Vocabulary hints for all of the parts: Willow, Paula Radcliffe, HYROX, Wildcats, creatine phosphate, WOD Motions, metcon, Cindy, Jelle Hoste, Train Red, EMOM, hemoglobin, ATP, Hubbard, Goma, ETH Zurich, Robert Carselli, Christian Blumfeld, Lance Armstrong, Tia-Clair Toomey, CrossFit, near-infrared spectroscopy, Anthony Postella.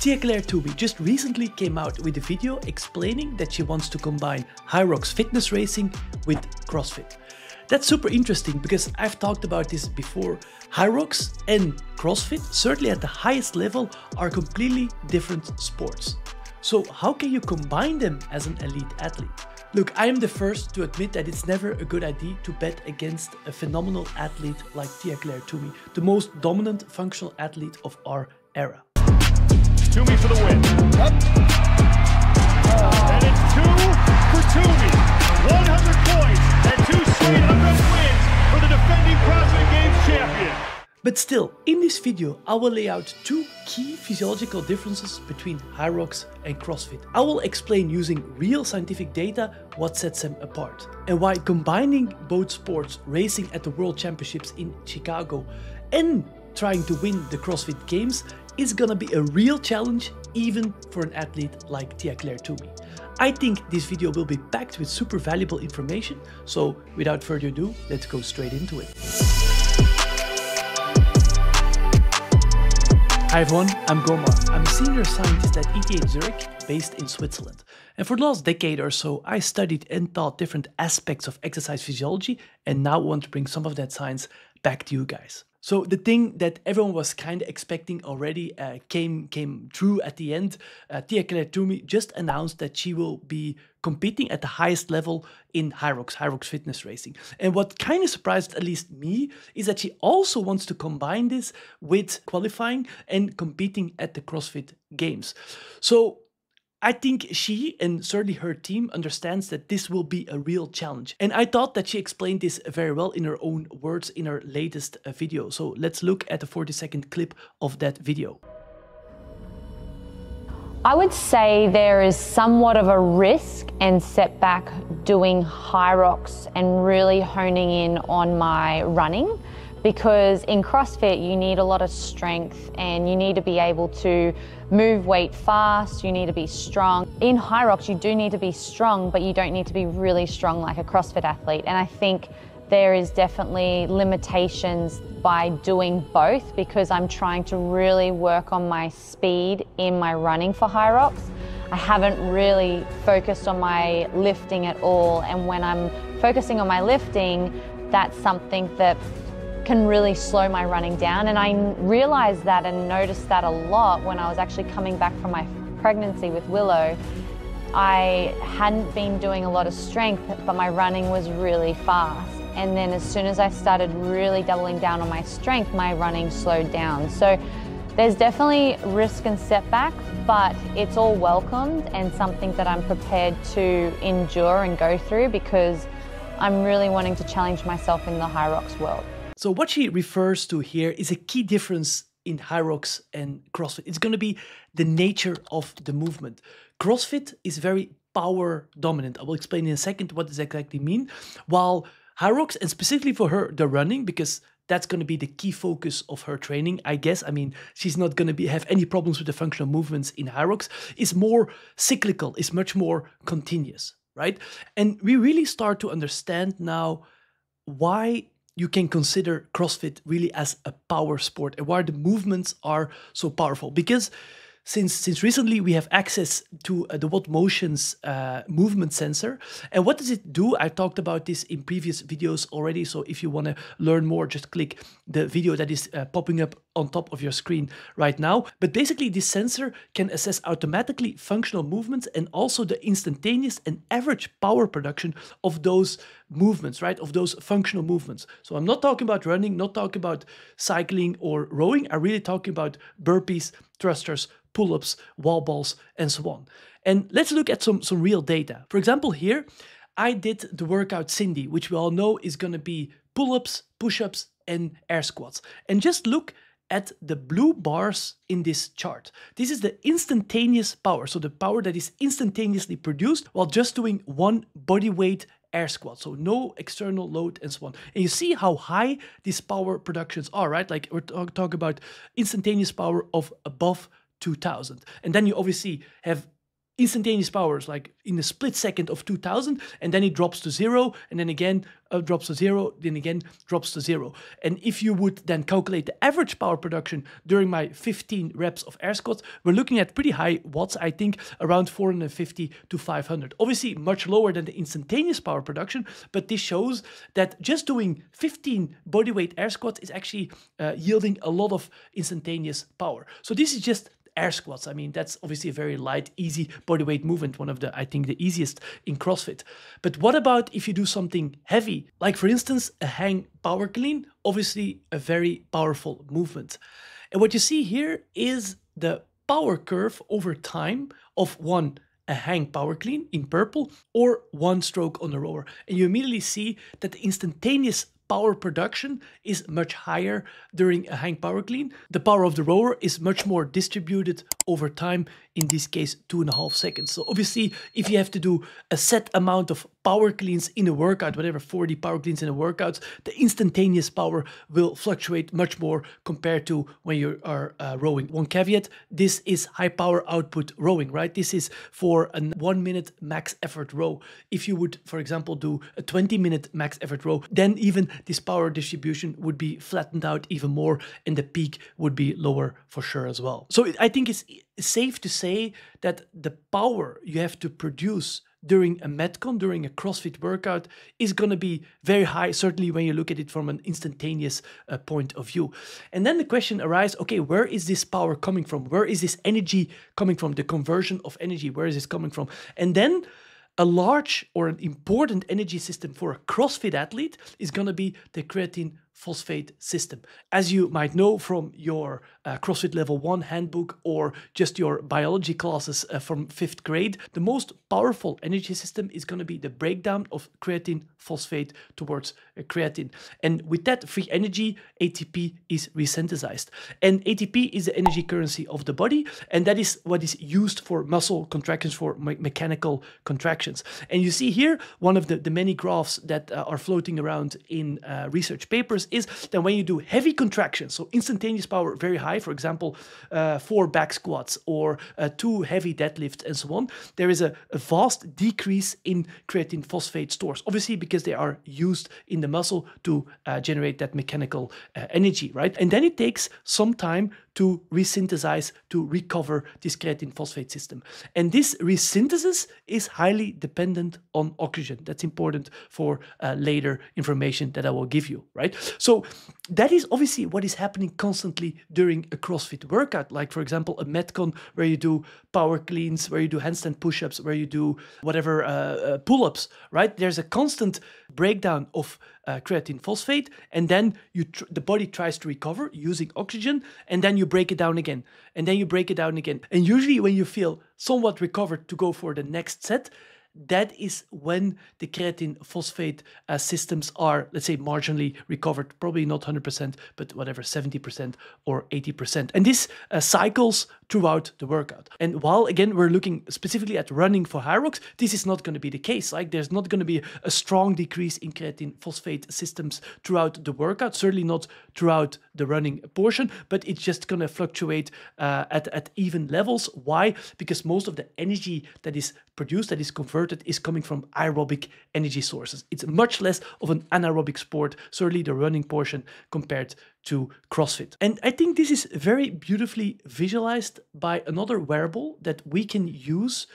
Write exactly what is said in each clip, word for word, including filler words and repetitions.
Tia-Clair Toomey just recently came out with a video explaining that she wants to combine HYROX fitness racing with CrossFit. That's super interesting because I've talked about this before. HYROX and CrossFit, certainly at the highest level, are completely different sports. So how can you combine them as an elite athlete? Look, I am the first to admit that it's never a good idea to bet against a phenomenal athlete like Tia-Clair Toomey, the most dominant functional athlete of our era. Toomey for the win. Up. And it's two for Toomey. one hundred points and two straight upright wins for the defending CrossFit Games champion. But still, in this video, I will lay out two key physiological differences between HYROX and CrossFit. I will explain using real scientific data what sets them apart and why combining both sports, racing at the World Championships in Chicago and trying to win the CrossFit Games, is gonna be a real challenge even for an athlete like Tia-Clair Toomey. I think this video will be packed with super valuable information, so without further ado, let's go straight into it. Hi everyone, I'm Goma. I'm a senior scientist at E T H Zurich, based in Switzerland. And for the last decade or so, I studied and taught different aspects of exercise physiology and now want to bring some of that science back to you guys. So the thing that everyone was kind of expecting already uh, came, came true at the end. Uh, Tia-Clair Toomey just announced that she will be competing at the highest level in HYROX, HYROX fitness racing. And what kind of surprised at least me is that she also wants to combine this with qualifying and competing at the CrossFit Games. So I think she and certainly her team understands that this will be a real challenge. And I thought that she explained this very well in her own words in her latest video. So let's look at a forty second clip of that video. I would say there is somewhat of a risk and setback doing HYROX and really honing in on my running, because in CrossFit you need a lot of strength and you need to be able to move weight fast, you need to be strong. In HYROX you do need to be strong, but you don't need to be really strong like a CrossFit athlete, and I think there is definitely limitations by doing both, because I'm trying to really work on my speed in my running for HYROX. I haven't really focused on my lifting at all, and when I'm focusing on my lifting, that's something that can really slow my running down, and I realized that and noticed that a lot when I was actually coming back from my pregnancy with Willow. I hadn't been doing a lot of strength, but my running was really fast, and then as soon as I started really doubling down on my strength, my running slowed down. So there's definitely risk and setback, but it's all welcomed and something that I'm prepared to endure and go through, because I'm really wanting to challenge myself in the HYROX world. So what she refers to here is a key difference in HYROX and CrossFit. It's going to be the nature of the movement. CrossFit is very power dominant. I will explain in a second what does exactly mean. While HYROX, and specifically for her, the running, because that's going to be the key focus of her training, I guess. I mean, she's not going to be have any problems with the functional movements in HYROX. It's more cyclical. It's much more continuous, right? And we really start to understand now why you can consider CrossFit really as a power sport and why the movements are so powerful. Because since, since recently we have access to uh, the W O D Motions uh, movement sensor. And what does it do? I talked about this in previous videos already. So if you want to learn more, just click the video that is uh, popping up on top of your screen right now. But basically this sensor can assess automatically functional movements and also the instantaneous and average power production of those movements, right? Of those functional movements. So I'm not talking about running, not talking about cycling or rowing. I'm really talking about burpees, thrusters, pull-ups, wall balls, and so on. And let's look at some, some real data. For example, here, I did the workout Cindy, which we all know is gonna be pull-ups, push-ups, and air squats. And just look at the blue bars in this chart. This is the instantaneous power, so the power that is instantaneously produced while just doing one body weight air squat, so no external load and so on. And you see how high these power productions are, right? Like we're talking about instantaneous power of above two thousand. And then you obviously have instantaneous powers, like in a split second of two thousand, and then it drops to zero, and then again uh, drops to zero, then again drops to zero. And if you would then calculate the average power production during my fifteen reps of air squats, we're looking at pretty high watts, I think around four hundred fifty to five hundred. Obviously much lower than the instantaneous power production, but this shows that just doing fifteen bodyweight air squats is actually uh, yielding a lot of instantaneous power. So this is just air squats. I mean, that's obviously a very light, easy bodyweight movement, one of the, I think, the easiest in CrossFit. But what about if you do something heavy, like for instance, a hang power clean, obviously a very powerful movement. And what you see here is the power curve over time of one a hang power clean in purple or one stroke on a rower. And you immediately see that the instantaneous power production is much higher during a hang power clean. The power of the rower is much more distributed over time, in this case two and a half seconds. So obviously if you have to do a set amount of power cleans in a workout, whatever, forty power cleans in a workout, the instantaneous power will fluctuate much more compared to when you are uh, rowing. One caveat, this is high power output rowing, right? This is for a one minute max effort row. If you would, for example, do a twenty minute max effort row, then even this power distribution would be flattened out even more, and the peak would be lower for sure as well. So I think it's safe to say that the power you have to produce during a metcon, during a CrossFit workout, is going to be very high, certainly when you look at it from an instantaneous uh, point of view. And then the question arises, okay, where is this power coming from? Where is this energy coming from? The conversion of energy, where is this coming from? And then a large or an important energy system for a CrossFit athlete is going to be the creatine phosphate system. As you might know from your uh, CrossFit Level one handbook or just your biology classes uh, from fifth grade, the most powerful energy system is going to be the breakdown of creatine phosphate towards uh, creatine. And with that free energy, A T P is resynthesized. And A T P is the energy currency of the body, and that is what is used for muscle contractions, for me mechanical contractions. And you see here one of the, the many graphs that uh, are floating around in uh, research papers is that when you do heavy contractions, so instantaneous power very high, for example, uh, four back squats or uh, two heavy deadlifts and so on, there is a, a vast decrease in creatine phosphate stores, obviously because they are used in the muscle to uh, generate that mechanical uh, energy, right? And then it takes some time to resynthesize, to recover this creatine phosphate system. And this resynthesis is highly dependent on oxygen. That's important for uh, later information that I will give you, right? So that is obviously what is happening constantly during a CrossFit workout, like for example, a metcon where you do power cleans, where you do handstand push-ups, where you do whatever uh, uh, pull-ups, right? There's a constant breakdown of Uh, creatine phosphate, and then you tr the body tries to recover using oxygen, and then you break it down again, and then you break it down again. And usually when you feel somewhat recovered to go for the next set, that is when the creatine phosphate uh, systems are, let's say, marginally recovered, probably not one hundred percent, but whatever, seventy percent or eighty percent. And this uh, cycles throughout the workout. And while, again, we're looking specifically at running for HYROX, this is not going to be the case. Like, there's not going to be a strong decrease in creatine phosphate systems throughout the workout, certainly not throughout the running portion, but it's just going to fluctuate uh, at, at even levels. Why? Because most of the energy that is produced, that is converted, is coming from aerobic energy sources. It's much less of an anaerobic sport, certainly the running portion, compared to CrossFit. And I think this is very beautifully visualized by another wearable that we can use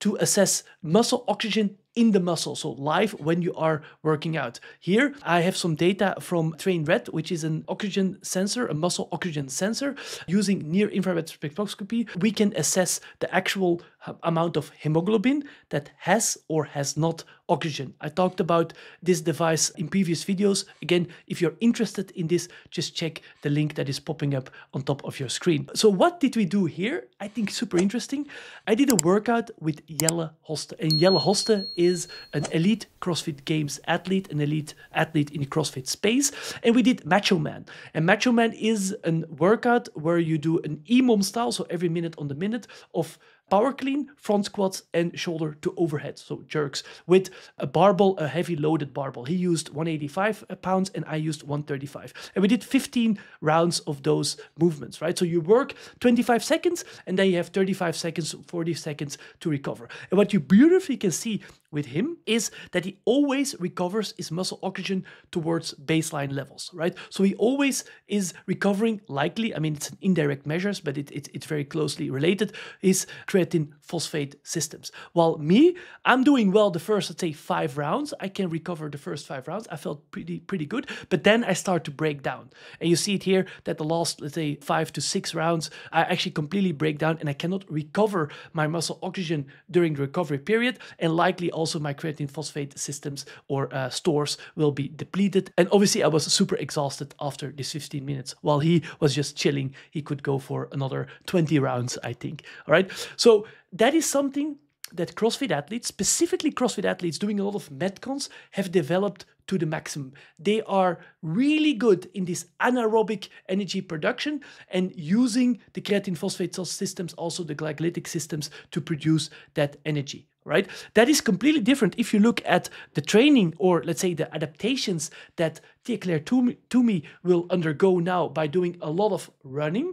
to assess muscle oxygen in the muscle, so live when you are working out. Here I have some data from Train Red, which is an oxygen sensor, a muscle oxygen sensor. Using near-infrared spectroscopy, we can assess the actual amount of hemoglobin that has or has not oxygen. I talked about this device in previous videos. Again, if you're interested in this, just check the link that is popping up on top of your screen. So what did we do here? I think super interesting. I did a workout with Jelle Hoste, and Jelle Hoste is an elite CrossFit Games athlete, an elite athlete in the CrossFit space. And we did Macho Man. And Macho Man is a workout where you do an E M O M style, so every minute on the minute, of power clean, front squats, and shoulder to overhead, so jerks, with a barbell, a heavy loaded barbell. He used one hundred eighty-five pounds and I used one hundred thirty-five. And we did fifteen rounds of those movements, right? So you work twenty-five seconds and then you have thirty-five seconds, forty seconds to recover. And what you beautifully can see with him is that he always recovers his muscle oxygen towards baseline levels, right? So he always is recovering, likely, I mean, it's an indirect measures, but it, it, it's very closely related, is creatine phosphate systems. While me, I'm doing well the first, let's say, five rounds. I can recover the first five rounds. I felt pretty, pretty good, but then I start to break down. And you see it here that the last, let's say, five to six rounds, I actually completely break down and I cannot recover my muscle oxygen during the recovery period, and likely also my creatine phosphate systems or uh, stores will be depleted. And obviously I was super exhausted after these fifteen minutes. While he was just chilling, he could go for another twenty rounds, I think. All right. So that is something that CrossFit athletes, specifically CrossFit athletes doing a lot of metcons, have developed to the maximum. They are really good in this anaerobic energy production and using the creatine phosphate systems, also the glycolytic systems, to produce that energy. Right? That is completely different if you look at the training or, let's say, the adaptations that Tia-Clair Toomey will undergo now by doing a lot of running.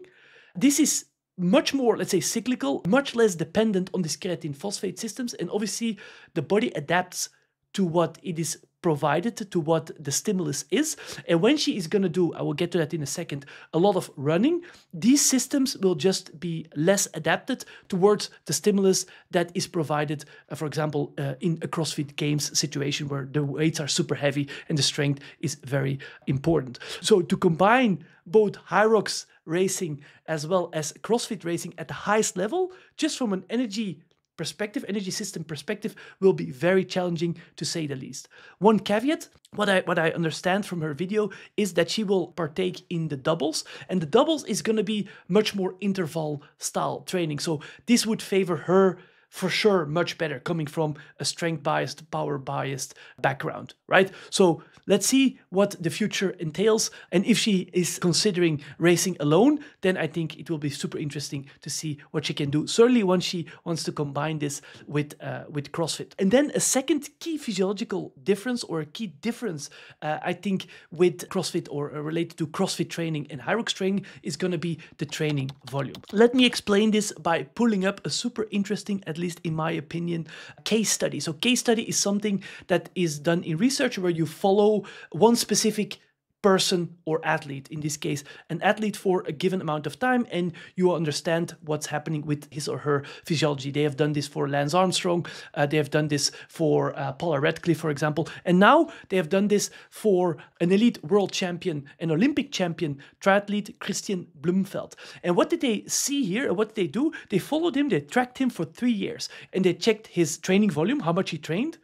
This is much more, let's say, cyclical, much less dependent on these creatine phosphate systems. And obviously, the body adapts to what it is provided, to what the stimulus is. And when she is going to do, I will get to that in a second, a lot of running, these systems will just be less adapted towards the stimulus that is provided, uh, for example, uh, in a CrossFit Games situation where the weights are super heavy and the strength is very important. So to combine both HYROX racing as well as CrossFit racing at the highest level, just from an energy perspective, energy system perspective, will be very challenging, to say the least. One caveat, what I what I understand from her video, is that she will partake in the doubles, and the doubles is going to be much more interval style training. So this would favor her for sure much better, coming from a strength biased, power biased background, right? So let's see what the future entails. And if she is considering racing alone, then I think it will be super interesting to see what she can do, certainly once she wants to combine this with, uh, with CrossFit. And then a second key physiological difference, or a key difference, uh, I think, with CrossFit or uh, related to CrossFit training and HYROX training, is going to be the training volume. Let me explain this by pulling up a super interesting, at least in my opinion, case study. So case study is something that is done in research where you follow one specific person or athlete, in this case, an athlete, for a given amount of time, and you understand what's happening with his or her physiology. They have done this for Lance Armstrong. Uh, they have done this for uh, Paula Radcliffe, for example. And now they have done this for an elite world champion, an Olympic champion triathlete, Christian Blumfeld. And what did they see here? What did they do? They followed him. They tracked him for three years and they checked his training volume, how much he trained,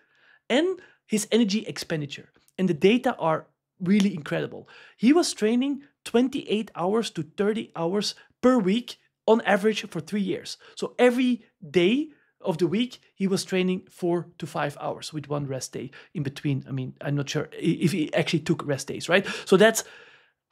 and his energy expenditure. And the data are really incredible. He was training twenty-eight hours to thirty hours per week on average for three years. So every day of the week, he was training four to five hours with one rest day in between. I mean, I'm not sure if he actually took rest days, right? So that's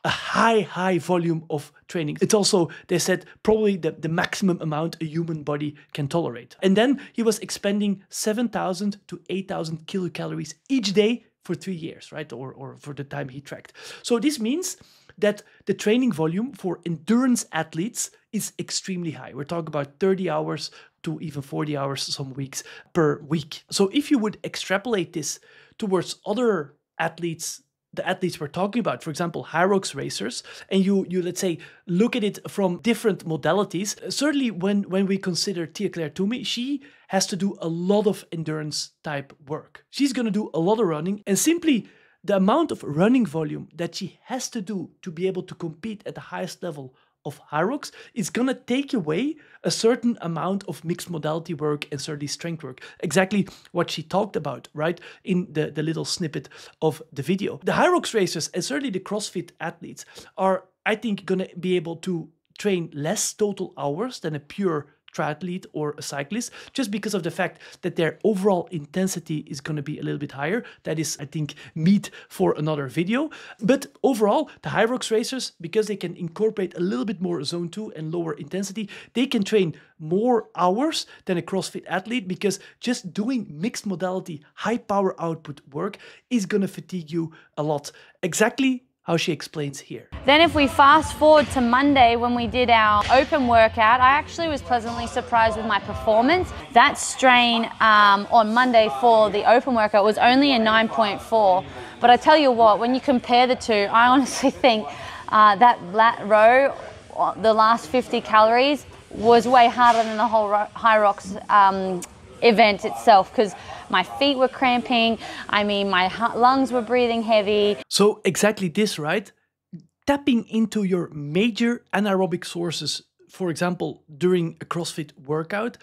a high, high volume of training. It's also, they said, probably the, the maximum amount a human body can tolerate. And then he was expending seven thousand to eight thousand kilocalories each day for three years, right? Or, or for the time he tracked. So this means that the training volume for endurance athletes is extremely high. We're talking about thirty hours to even forty hours some weeks per week. So if you would extrapolate this towards other athletes, the athletes we're talking about, for example, HYROX racers, and you, you let's say, look at it from different modalities, certainly when, when we consider Tia-Clair Toomey, she has to do a lot of endurance type work. She's going to do a lot of running, and simply the amount of running volume that she has to do to be able to compete at the highest level of HYROX is going to take away a certain amount of mixed modality work and certainly strength work. Exactly what she talked about, right? In the, the little snippet of the video. The HYROX racers and certainly the CrossFit athletes are, I think, going to be able to train less total hours than a pure triathlete or a cyclist, just because of the fact that their overall intensity is going to be a little bit higher. That is, I think, meat for another video. But overall, the HYROX racers, because they can incorporate a little bit more zone two and lower intensity, they can train more hours than a CrossFit athlete, because just doing mixed modality, high power output work is going to fatigue you a lot. Exactly how she explains here. Then if we fast forward to Monday when we did our open workout, I actually was pleasantly surprised with my performance. That strain um, on Monday for the open workout was only a nine point four. But I tell you what, when you compare the two, I honestly think uh, that flat row, the last fifty calories, was way harder than the whole HYROX um, event itself, because my feet were cramping. I mean, my lungs were breathing heavy. So exactly this, right? Tapping into your major anaerobic sources, for example, during a CrossFit workout,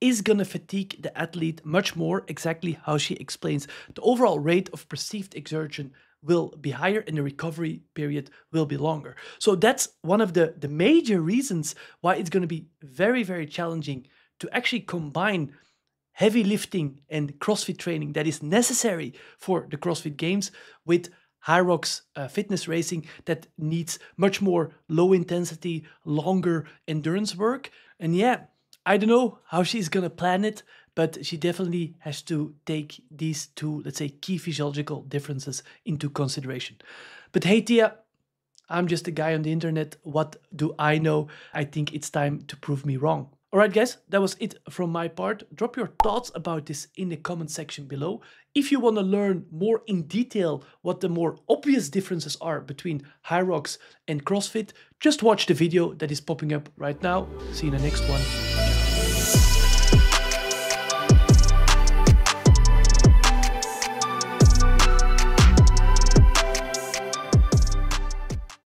is gonna fatigue the athlete much more, exactly how she explains. The overall rate of perceived exertion will be higher and the recovery period will be longer. So that's one of the, the major reasons why it's gonna be very, very challenging to actually combine heavy lifting and CrossFit training that is necessary for the CrossFit Games with HYROX uh, fitness racing that needs much more low intensity, longer endurance work. And yeah, I don't know how she's gonna plan it, but she definitely has to take these two, let's say, key physiological differences into consideration. But hey, Tia, I'm just a guy on the internet. What do I know? I think it's time to prove me wrong. Alright guys, that was it from my part. Drop your thoughts about this in the comment section below. If you want to learn more in detail what the more obvious differences are between HYROX and CrossFit, just watch the video that is popping up right now. See you in the next one.